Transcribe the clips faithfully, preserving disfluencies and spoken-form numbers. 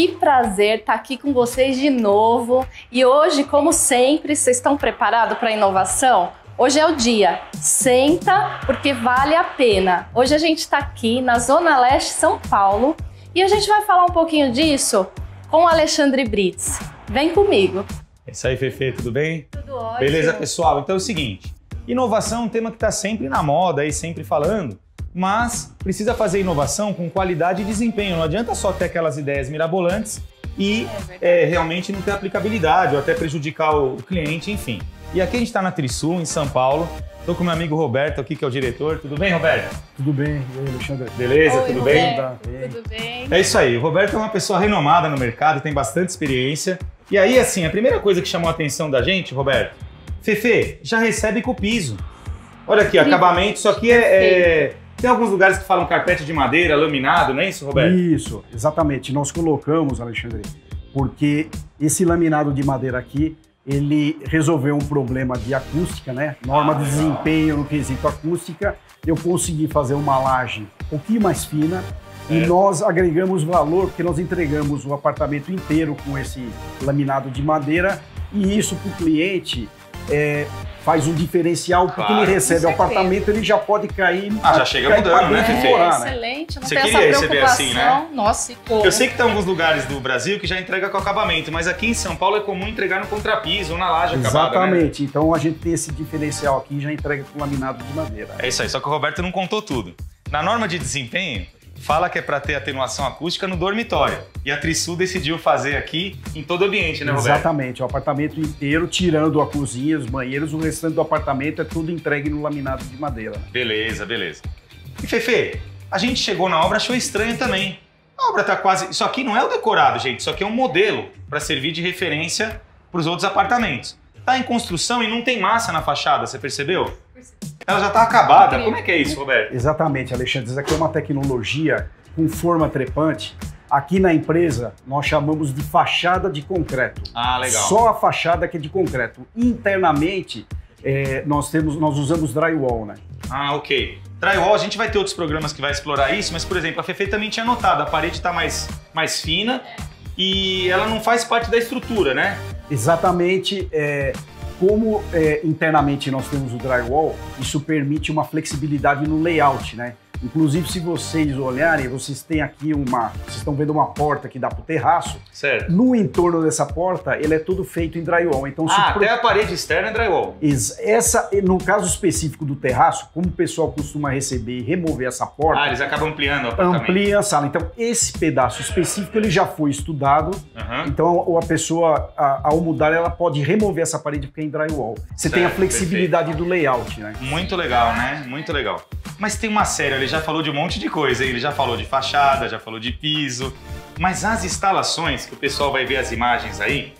Que prazer estar aqui com vocês de novo. E hoje, como sempre, vocês estão preparados para a inovação? Hoje é o dia. Senta, porque vale a pena. Hoje a gente está aqui na Zona Leste, São Paulo, e a gente vai falar um pouquinho disso com o Alexandre Britiz. Vem comigo. É isso aí, Fefe, tudo bem? Tudo ótimo. Beleza, pessoal? Então é o seguinte, inovação é um tema que está sempre na moda e sempre falando, mas precisa fazer inovação com qualidade e desempenho. Não adianta só ter aquelas ideias mirabolantes e é, é, realmente não ter aplicabilidade ou até prejudicar o cliente, enfim. E aqui a gente está na Trisul, em São Paulo. Estou com meu amigo Roberto aqui, que é o diretor. Tudo bem, Roberto? Tudo bem. E aí, Alexandre? Beleza? Oi, tudo bem? Tudo bem. É isso aí. O Roberto é uma pessoa renomada no mercado, tem bastante experiência. E aí, assim, a primeira coisa que chamou a atenção da gente, Roberto, Fefe, já recebe com o piso. Olha aqui, acabamento. Isso aqui é... é... Tem alguns lugares que falam carpete de madeira, laminado, não é isso, Roberto? Isso, exatamente. Nós colocamos, Alexandre, porque esse laminado de madeira aqui, ele resolveu um problema de acústica, né? Norma ah, de desempenho no quesito acústica. Eu consegui fazer uma laje um pouquinho mais fina é. e nós agregamos valor, porque nós entregamos o apartamento inteiro com esse laminado de madeira e isso para o cliente... É, faz um diferencial, porque claro, ele recebe o apartamento, ele já pode cair... Ah, já chega mudando, né, Fefe? É, excelente, não Você tem queria essa preocupação. Assim, né? Nossa, e como? Eu sei que tem alguns lugares do Brasil que já entrega com acabamento, mas aqui em São Paulo é comum entregar no contrapiso ou na laje acabada, exatamente, né? Então a gente tem esse diferencial aqui e já entrega com laminado de madeira. É isso aí, só que o Roberto não contou tudo. Na norma de desempenho, fala que é para ter atenuação acústica no dormitório. E a Trisul decidiu fazer aqui em todo o ambiente, né, Roberto? Exatamente, o apartamento inteiro, tirando a cozinha, os banheiros, o restante do apartamento é tudo entregue no laminado de madeira. Beleza, beleza. E Fefe, a gente chegou na obra, achou estranho também. A obra tá quase... Isso aqui não é o decorado, gente, isso aqui é um modelo para servir de referência para os outros apartamentos. Tá em construção e não tem massa na fachada, você percebeu? Ela já está acabada. Como é que é isso, Roberto? Exatamente, Alexandre. Isso aqui é uma tecnologia com forma trepante. Aqui na empresa, nós chamamos de fachada de concreto. Ah, legal. Só a fachada que é de concreto. Internamente, é, nós, temos, nós usamos drywall, né? Ah, ok. Drywall, a gente vai ter outros programas que vai explorar isso, mas, por exemplo, a Fefe também tinha notado, a parede está mais, mais fina e ela não faz parte da estrutura, né? Exatamente. É... Como é, internamente nós temos o drywall, isso permite uma flexibilidade no layout, né? Inclusive, se vocês olharem, vocês têm aqui uma... Vocês estão vendo uma porta que dá para o terraço. Certo. No entorno dessa porta, ele é tudo feito em drywall. Então, ah, até pro... a parede externa é drywall. Essa, no caso específico do terraço, como o pessoal costuma receber e remover essa porta... Ah, eles acabam ampliando o apartamento. Amplia a sala. Então, esse pedaço específico, ele já foi estudado. Uhum. Então, a pessoa, a, ao mudar, ela pode remover essa parede porque é em drywall. Você certo, tem a flexibilidade perfeito. do layout, né? Muito legal, né? Muito legal. Mas tem uma série, ele já falou de um monte de coisa, ele já falou de fachada, já falou de piso, mas as instalações, que o pessoal vai ver as imagens aí,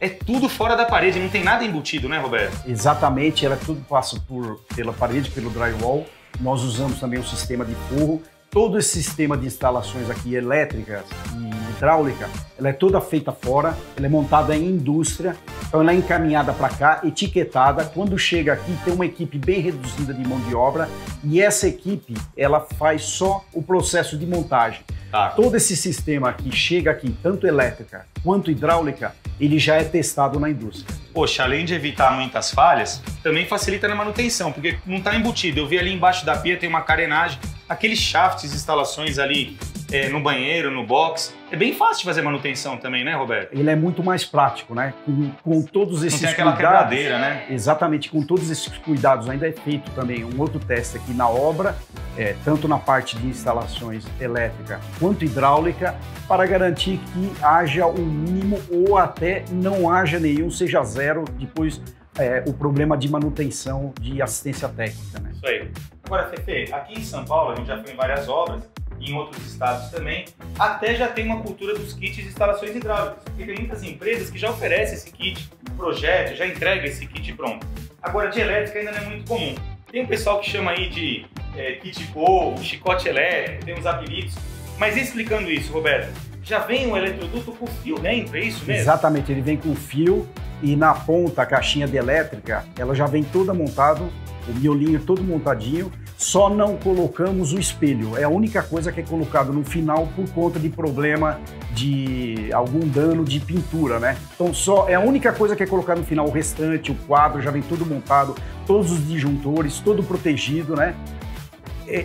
é tudo fora da parede, não tem nada embutido, né, Roberto? Exatamente, ela tudo passa por, pela parede, pelo drywall, nós usamos também o sistema de forro, todo esse sistema de instalações aqui elétricas e hidráulica, ela é toda feita fora, ela é montada em indústria, então ela é encaminhada para cá, etiquetada, quando chega aqui tem uma equipe bem reduzida de mão de obra e essa equipe ela faz só o processo de montagem. Tá. Todo esse sistema que chega aqui, tanto elétrica quanto hidráulica, ele já é testado na indústria. Poxa, além de evitar muitas falhas, também facilita na manutenção, porque não está embutido. Eu vi ali embaixo da pia tem uma carenagem, aqueles shafts, instalações ali é, no banheiro, no box. É bem fácil de fazer manutenção também, né, Roberto? Ele é muito mais prático, né? Com, com todos esses não tem aquela cuidados... quebradeira, né? Exatamente, com todos esses cuidados ainda é feito também um outro teste aqui na obra, é, tanto na parte de instalações elétrica quanto hidráulica, para garantir que haja um mínimo ou até não haja nenhum, seja zero, depois é, o problema de manutenção de assistência técnica, né? Isso aí. Agora, Fefe, aqui em São Paulo, a gente já foi em várias obras, em outros estados também, até já tem uma cultura dos kits de instalações hidráulicas, porque tem muitas empresas que já oferecem esse kit, projeto, já entrega esse kit pronto. Agora, de elétrica ainda não é muito comum. Tem um pessoal que chama aí de é, kit povo, chicote elétrico, tem uns apelidos, mas explicando isso, Roberto, já vem um eletroduto com fio dentro, é isso mesmo? Exatamente, ele vem com fio e na ponta, a caixinha de elétrica, ela já vem toda montada o miolinho todo montadinho, só não colocamos o espelho. É a única coisa que é colocado no final por conta de problema de algum dano de pintura, né? Então só é a única coisa que é colocada no final. O restante, o quadro, já vem tudo montado, todos os disjuntores, todo protegido, né?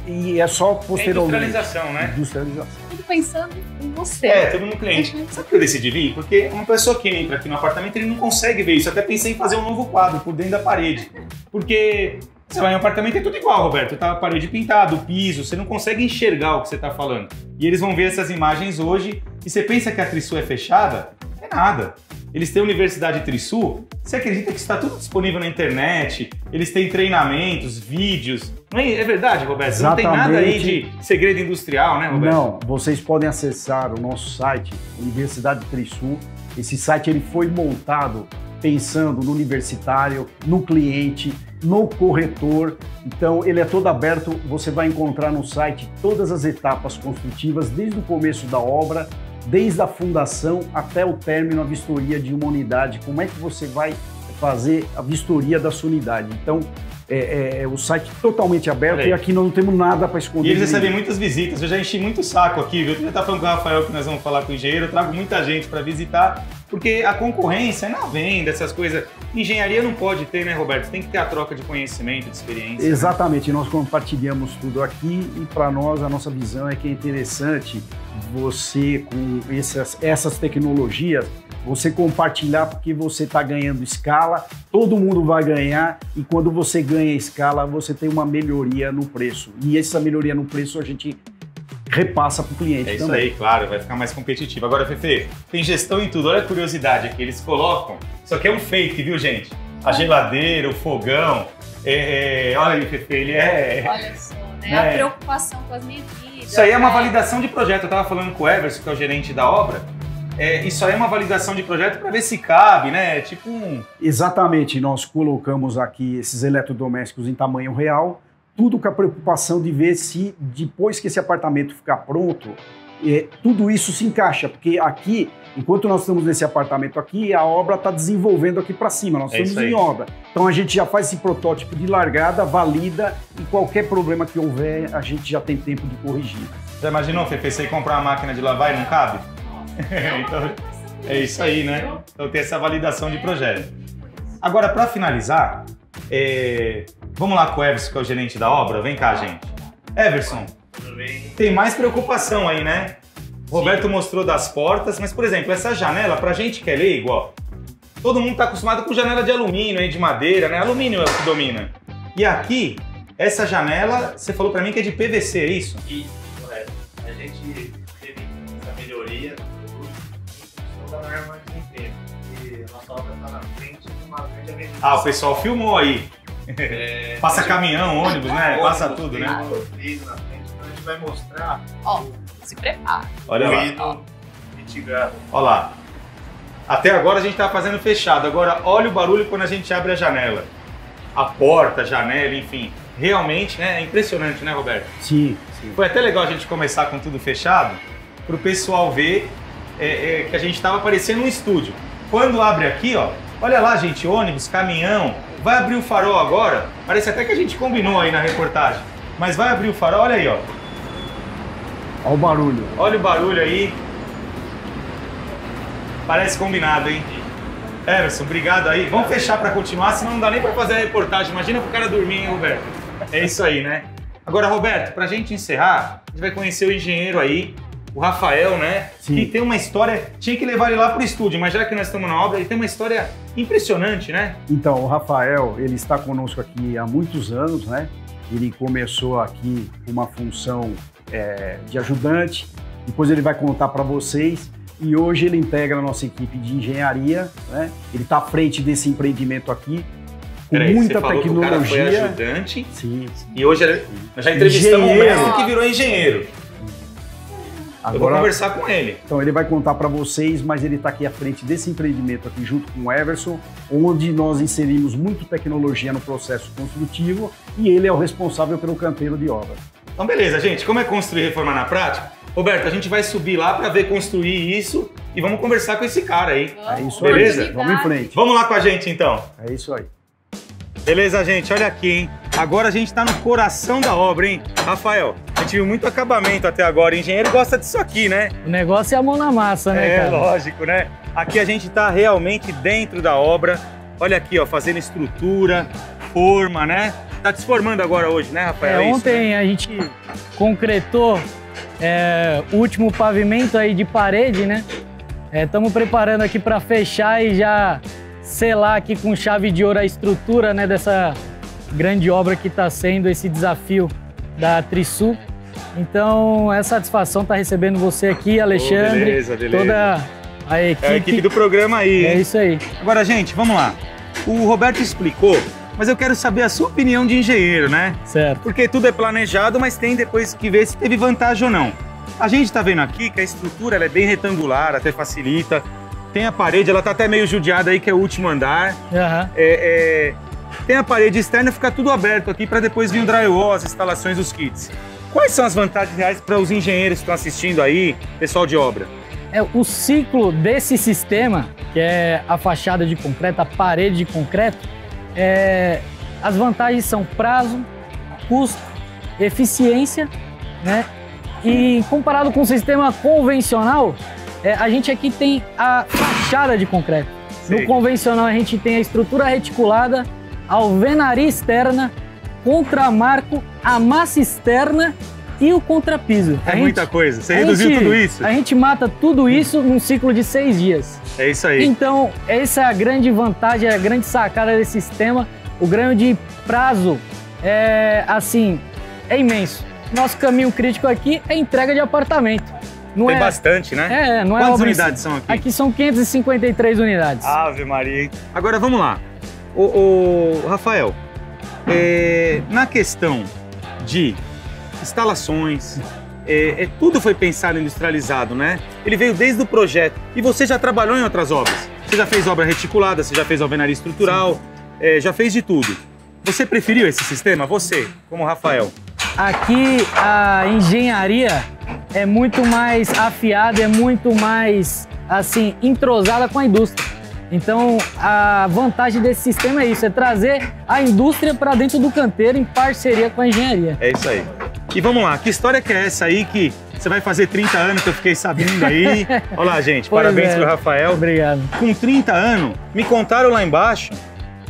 E, e é só posteriormente. É industrialização, né? Industrialização. Tudo pensando em você. É, tudo no cliente. Uhum. Sabe o que eu decidi vir? Porque uma pessoa que entra aqui no apartamento, ele não consegue ver isso. Eu até pensei em fazer um novo quadro por dentro da parede. Porque... você vai em um apartamento, é tudo igual, Roberto. Tá a parede pintada, o piso, você não consegue enxergar o que você tá falando. E eles vão ver essas imagens hoje, e você pensa que a Trisul é fechada? É nada. Eles têm a Universidade Trisul, você acredita que está tudo disponível na internet, eles têm treinamentos, vídeos. Não é, é verdade, Roberto? Exatamente. Não tem nada aí de segredo industrial, né, Roberto? Não, vocês podem acessar o nosso site, Universidade Trisul. Esse site ele foi montado pensando no universitário, no cliente, no corretor. Então ele é todo aberto, você vai encontrar no site todas as etapas construtivas, desde o começo da obra, desde a fundação até o término, a vistoria de uma unidade, como é que você vai fazer a vistoria da sua unidade. Então é, é o site totalmente aberto, é. E aqui nós não temos nada para esconder. E eles recebem muitas visitas, eu já enchi muito o saco aqui, viu? Eu já tá falando com o Rafael que nós vamos falar com o engenheiro, eu trago muita gente para visitar, porque a concorrência é na venda, essas coisas. Engenharia não pode ter, né, Roberto? Tem que ter a troca de conhecimento, de experiência. Exatamente, né? Nós compartilhamos tudo aqui e para nós a nossa visão é que é interessante você, com essas, essas tecnologias, você compartilhar, porque você está ganhando escala, todo mundo vai ganhar, e quando você ganha escala, você tem uma melhoria no preço. E essa melhoria no preço a gente repassa para o cliente também. É isso aí, claro, vai ficar mais competitivo. Agora, Fefe, tem gestão em tudo. Olha a curiosidade aqui, eles colocam, isso aqui é um fake, viu, gente? A geladeira, o fogão, é, é... olha aí, Fefe, ele é... Olha só, né? É. A preocupação com as medidas. Isso aí é uma validação de projeto. Eu estava falando com o Everson, que é o gerente da obra. É, isso aí é uma validação de projeto para ver se cabe, né? É tipo um... Exatamente, nós colocamos aqui esses eletrodomésticos em tamanho real, tudo com a preocupação de ver se depois que esse apartamento ficar pronto, é, tudo isso se encaixa, porque aqui, enquanto nós estamos nesse apartamento aqui, a obra está desenvolvendo aqui para cima, nós é estamos em obra. Então a gente já faz esse protótipo de largada, valida, e qualquer problema que houver, a gente já tem tempo de corrigir. Já imaginou, Fefe, você comprar uma máquina de lavar e não cabe? Então, é isso aí, né? Então tem essa validação de projeto. Agora, para finalizar, é... vamos lá com o Everson, que é o gerente da obra. Vem cá, gente. Everson, tudo bem? Tem mais preocupação aí, né? O Roberto mostrou das portas, mas, por exemplo, essa janela, pra gente que é leigo, ó, todo mundo tá acostumado com janela de alumínio, de madeira, né? Alumínio é o que domina. E aqui, essa janela, você falou pra mim que é de P V C, é isso? Isso, correto. A gente teve essa melhoria da norma de emprego, porque a nossa obra está na frente de uma grande avenida. Ah, o pessoal filmou aí. É, passa caminhão, ônibus, né? Ônibus, passa tudo, né? Na frente, então a gente vai mostrar. Ó, se prepara. Olha lá. Mitigado. Olha lá. Até agora a gente tá fazendo fechado. Agora olha o barulho quando a gente abre a janela. A porta, a janela, enfim. Realmente, né? É impressionante, né, Roberto? Sim, sim. Foi até legal a gente começar com tudo fechado, pro pessoal ver. É, é, que a gente estava parecendo um estúdio. Quando abre aqui, ó, olha lá, gente, ônibus, caminhão, vai abrir o farol agora, parece até que a gente combinou aí na reportagem, mas vai abrir o farol, olha aí, ó. Olha o barulho. Olha o barulho aí. Parece combinado, hein? Everson, obrigado aí. Vamos fechar para continuar, senão não dá nem para fazer a reportagem. Imagina pro cara dormir, hein, Roberto? É isso aí, né? Agora, Roberto, pra gente encerrar, a gente vai conhecer o engenheiro aí, o Rafael, né? Sim. Que tem uma história, tinha que levar ele lá para o estúdio, mas já que nós estamos na obra, ele tem uma história impressionante, né? Então, o Rafael, ele está conosco aqui há muitos anos, né? Ele começou aqui uma função é, de ajudante, depois ele vai contar para vocês, e hoje ele integra a nossa equipe de engenharia, né? Ele está à frente desse empreendimento aqui, com Peraí, muita você falou tecnologia. Que o cara foi ajudante, sim, sim, e hoje ele... nós já entrevistamos o mesmo que virou engenheiro. Agora, eu vou conversar com ele. Então ele vai contar para vocês, mas ele está aqui à frente desse empreendimento aqui junto com o Everson, onde nós inserimos muito tecnologia no processo construtivo, e ele é o responsável pelo canteiro de obra. Então beleza, gente, como é construir e reformar na prática? Roberto, a gente vai subir lá para ver construir isso e vamos conversar com esse cara aí. É isso aí, beleza? Vamos em frente. Vamos lá com a gente então. É isso aí. Beleza, gente, olha aqui, hein? Agora a gente está no coração da obra, hein? Rafael, a gente viu muito acabamento até agora. O engenheiro gosta disso aqui, né? O negócio é a mão na massa, né, é, cara? É, lógico, né? Aqui a gente está realmente dentro da obra. Olha aqui, ó, fazendo estrutura, forma, né? Tá desformando agora hoje, né, Rafael? É, ontem Isso, né? a gente concretou é, o último pavimento aí de parede, né? Estamos é, preparando aqui para fechar e já selar aqui com chave de ouro a estrutura, né, dessa grande obra que está sendo esse desafio da Trisul. Então, é satisfação estar recebendo você aqui, Alexandre, oh, beleza, beleza. toda a equipe. É a equipe do programa aí. É isso aí. Agora, gente, vamos lá. O Roberto explicou, mas eu quero saber a sua opinião de engenheiro, né? Certo. Porque tudo é planejado, mas tem depois que ver se teve vantagem ou não. A gente está vendo aqui que a estrutura ela é bem retangular, até facilita. Tem a parede, ela tá até meio judiada aí, que é o último andar. Uhum. É, é... Tem a parede externa, fica tudo aberto aqui para depois vir o drywall, as instalações dos kits. Quais são as vantagens reais para os engenheiros que estão assistindo aí, pessoal de obra? É, o ciclo desse sistema, que é a fachada de concreto, a parede de concreto, é, as vantagens são prazo, custo, eficiência, né? E comparado com o sistema convencional, é, a gente aqui tem a fachada de concreto. Sim. No convencional a gente tem a estrutura reticulada, a alvenaria externa, contramarco, a massa externa e o contrapiso. É gente, muita coisa, você reduziu gente, tudo isso? A gente mata tudo isso num ciclo de seis dias. É isso aí. Então, essa é a grande vantagem, a grande sacada desse sistema. O ganho de prazo é, assim, é imenso. Nosso caminho crítico aqui é entrega de apartamento. Não Tem é, bastante, né? É, não é. Quantas unidades são aqui? Aqui são quinhentas e cinquenta e três unidades. Ave Maria, hein? Agora, vamos lá. Ô, ô, Rafael, é, na questão de instalações, é, é, tudo foi pensado e industrializado, né? Ele veio desde o projeto. E você já trabalhou em outras obras? Você já fez obra reticulada, você já fez alvenaria estrutural, é, já fez de tudo. Você preferiu esse sistema? Você, como Rafael? Aqui a engenharia é muito mais afiada, é muito mais, assim, entrosada com a indústria. Então, a vantagem desse sistema é isso, é trazer a indústria para dentro do canteiro em parceria com a engenharia. É isso aí. E vamos lá, que história que é essa aí que você vai fazer trinta anos que eu fiquei sabendo aí? Olha lá, gente, pois parabéns é. pro Rafael. Obrigado. Com trinta anos, me contaram lá embaixo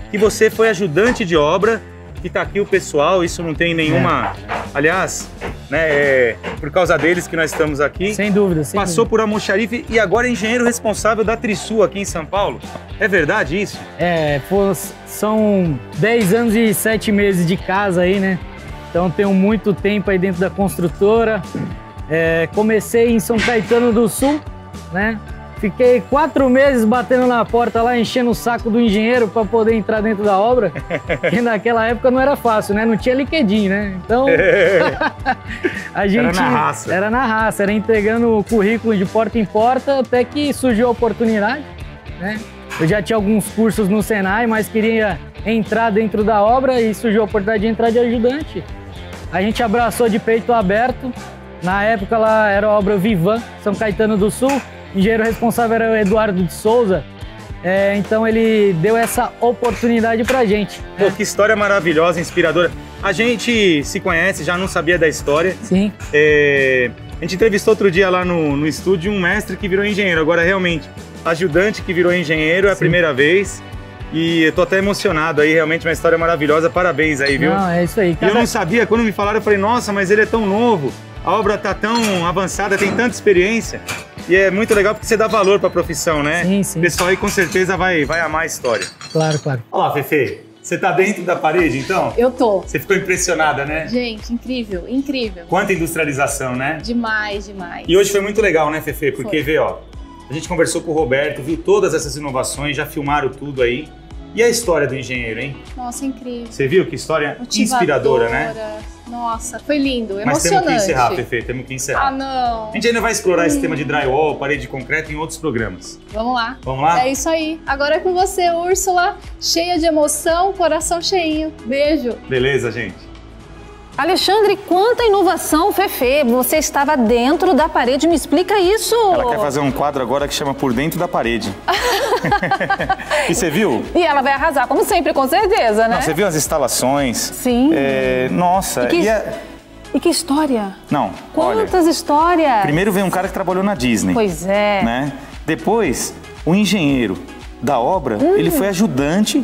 que você foi ajudante de obra, que tá aqui o pessoal, isso não tem nenhuma... É. Aliás, né, é por causa deles que nós estamos aqui. Sem dúvida, sem Passou dúvida. por Almoxarife e agora é engenheiro responsável da Trisul aqui em São Paulo. É verdade isso? É, pô, são dez anos e sete meses de casa aí, né? Então tenho muito tempo aí dentro da construtora. É, comecei em São Caetano do Sul, né? Fiquei quatro meses batendo na porta lá, enchendo o saco do engenheiro para poder entrar dentro da obra. E naquela época não era fácil, né? Não tinha LinkedIn, né? Então, a gente... Era na raça. Era na raça, era entregando o currículo de porta em porta até que surgiu a oportunidade, né? Eu já tinha alguns cursos no Senai, mas queria entrar dentro da obra e surgiu a oportunidade de entrar de ajudante. A gente abraçou de peito aberto. Na época, lá era a obra Vivan, São Caetano do Sul. O engenheiro responsável era o Eduardo de Souza, é, então ele deu essa oportunidade pra gente. Pô, é. que história maravilhosa, inspiradora. A gente se conhece, já não sabia da história. Sim. É, a gente entrevistou outro dia lá no, no estúdio um mestre que virou engenheiro, agora realmente ajudante que virou engenheiro, é a Sim. primeira vez. E eu tô até emocionado aí, realmente uma história maravilhosa, parabéns aí, viu? Não, é isso aí. Cada... Eu não sabia, quando me falaram eu falei, nossa, mas ele é tão novo, a obra tá tão avançada, tem tanta experiência. E é muito legal porque você dá valor para a profissão, né? Sim, sim. O pessoal aí com certeza vai, vai amar a história. Claro, claro. Olha lá, Fefe, você tá dentro da parede, então? Eu tô. Você ficou impressionada, né? Gente, incrível, incrível. Quanta industrialização, né? Demais, demais. E hoje foi muito legal, né, Fefe? Porque, foi. vê, ó, a gente conversou com o Roberto, viu todas essas inovações, já filmaram tudo aí. E a história do engenheiro, hein? Nossa, incrível. Você viu que história inspiradora, né? Nossa, foi lindo, emocionante. Mas temos que encerrar, Fefe, temos que encerrar. Ah, não. A gente ainda vai explorar hum. esse tema de drywall, parede de concreto em outros programas. Vamos lá. Vamos lá? É isso aí. Agora é com você, Úrsula, cheia de emoção, coração cheinho. Beijo. Beleza, gente. Alexandre, quanta inovação, Fefe! Você estava dentro da parede, me explica isso! Ela quer fazer um quadro agora que chama Por Dentro da Parede. E você viu? E ela vai arrasar, como sempre, com certeza, né? Não, você viu as instalações? Sim. É, nossa. E que, e a... e que história? Não, Quantas olha, histórias? Primeiro veio um cara que trabalhou na Disney. Pois é. Né? Depois, o engenheiro da obra, hum. ele foi ajudante...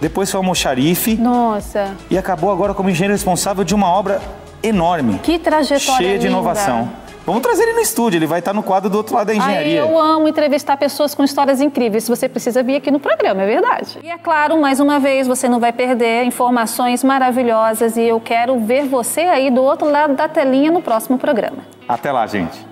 Depois foi almoxarife. Nossa. E acabou agora como engenheiro responsável de uma obra enorme. Que trajetória Cheia linda. de inovação. Vamos trazer ele no estúdio, ele vai estar no quadro do outro lado da engenharia. Ai, eu amo entrevistar pessoas com histórias incríveis. Você precisa vir aqui no programa, é verdade. E é claro, mais uma vez, você não vai perder informações maravilhosas. E eu quero ver você aí do outro lado da telinha no próximo programa. Até lá, gente.